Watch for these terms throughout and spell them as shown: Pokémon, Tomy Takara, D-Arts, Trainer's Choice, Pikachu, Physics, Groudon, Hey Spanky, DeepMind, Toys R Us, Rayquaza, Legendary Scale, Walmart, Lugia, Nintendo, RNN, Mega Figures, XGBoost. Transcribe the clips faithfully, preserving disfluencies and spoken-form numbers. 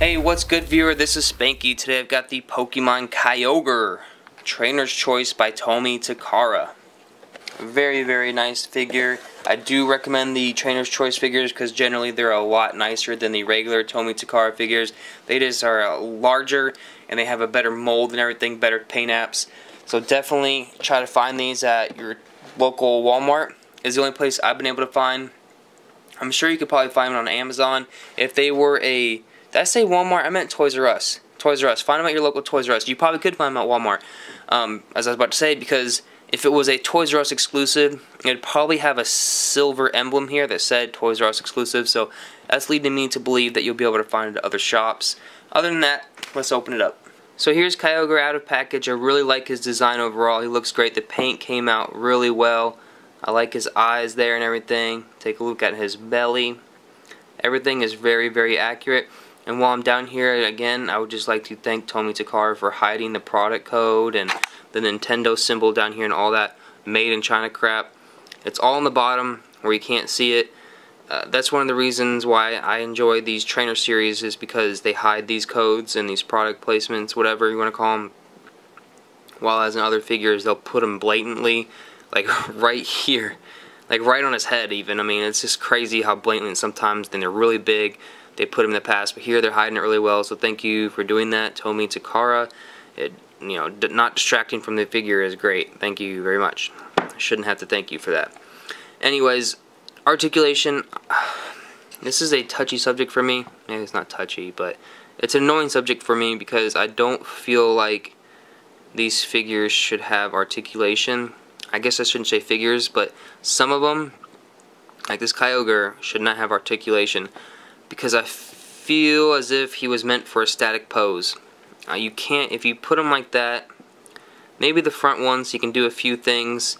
Hey, what's good, viewer? This is Spanky. Today I've got the Pokemon Kyogre Trainer's Choice by Tomy Takara. Very, very nice figure. I do recommend the Trainer's Choice figures because generally they're a lot nicer than the regular Tomy Takara figures. They just are larger and they have a better mold and everything, better paint apps. So definitely try to find these at your local Walmart. It's the only place I've been able to find. I'm sure you could probably find them on Amazon. If they were a... Did I say Walmart? I meant Toys R Us. Toys R Us. Find them at your local Toys R Us. You probably could find them at Walmart, um, as I was about to say, because if it was a Toys R Us exclusive, it would probably have a silver emblem here that said Toys R Us exclusive, so that's leading me to believe that you'll be able to find it at other shops. Other than that, let's open it up. So here's Kyogre out of package. I really like his design overall. He looks great. The paint came out really well. I like his eyes there and everything. Take a look at his belly. Everything is very, very accurate. And while I'm down here, again, I would just like to thank Tomy Takara for hiding the product code and the Nintendo symbol down here and all that made in China crap. It's all on the bottom where you can't see it. Uh, that's one of the reasons why I enjoy these trainer series, is because they hide these codes and these product placements, whatever you want to call them. While as in other figures, they'll put them blatantly, like right here. Like right on his head even. I mean, it's just crazy how blatantly sometimes then they're really big. They put him in the past, but here they're hiding it really well, so thank you for doing that, Tomy Takara. It, you know, d not distracting from the figure is great. Thank you very much. I shouldn't have to thank you for that. Anyways, articulation. This is a touchy subject for me. Maybe it's not touchy, but it's an annoying subject for me because I don't feel like these figures should have articulation. I guess I shouldn't say figures, but some of them, like this Kyogre, should not have articulation, because I feel as if he was meant for a static pose. Uh, you can't, if you put him like that, maybe the front ones, you can do a few things,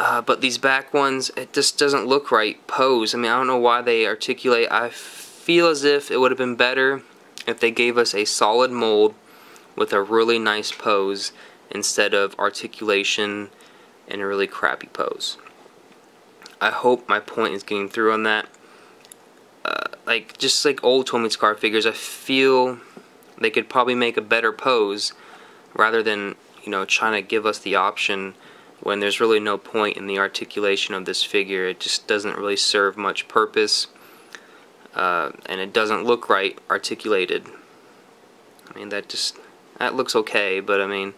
uh, but these back ones, it just doesn't look right. Pose, I mean, I don't know why they articulate. I feel as if it would have been better if they gave us a solid mold with a really nice pose instead of articulation and a really crappy pose. I hope my point is getting through on that. Uh, like just like old Tomy Takara figures, I feel they could probably make a better pose rather than, you know, trying to give us the option when there's really no point in the articulation of this figure. It just doesn't really serve much purpose, uh, and it doesn't look right articulated. I mean, that just that looks okay, but I mean,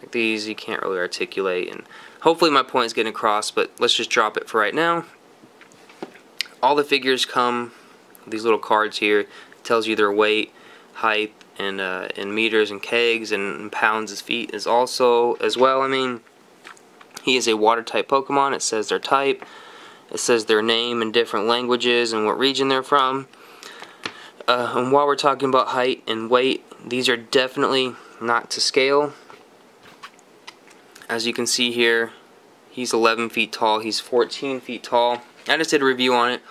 like these, you can't really articulate, and hopefully my point is getting across, but let's just drop it for right now. All the figures come with these little cards here. It tells you their weight, height, and uh, in meters and kegs and pounds his feet is also as well. I mean, he is a water type Pokemon. It says their type. It says their name in different languages and what region they're from. Uh, and while we're talking about height and weight, these are definitely not to scale. As you can see here, he's eleven feet tall. He's fourteen feet tall. I just did a review on it,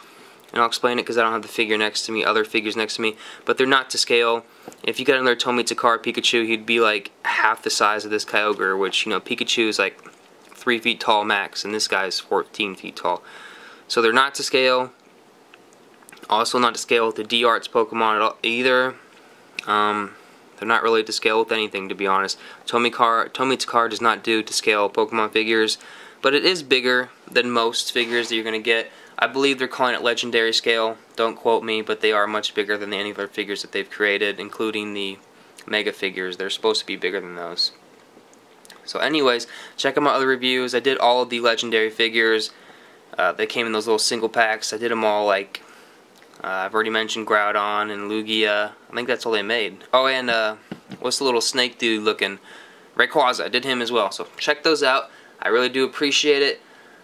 and I'll explain it because I don't have the figure next to me, other figures next to me, but they're not to scale. If you got another Tomy Takara Pikachu, he'd be like half the size of this Kyogre, which, you know, Pikachu is like three feet tall max, and this guy is fourteen feet tall. So they're not to scale. Also not to scale with the D-Arts Pokemon at all, either. Um, they're not really to scale with anything, to be honest. Tomy Takara does not do to scale Pokemon figures. But it is bigger than most figures that you're going to get. I believe they're calling it Legendary Scale. Don't quote me, but they are much bigger than any other figures that they've created, including the Mega Figures. They're supposed to be bigger than those. So anyways, check out my other reviews. I did all of the Legendary Figures. Uh, they came in those little single packs. I did them all, like, uh, I've already mentioned Groudon and Lugia. I think that's all they made. Oh, and uh, what's the little snake dude looking? Rayquaza. I did him as well. So check those out. I really do appreciate it.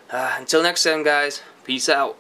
Uh, until next time, guys, peace out.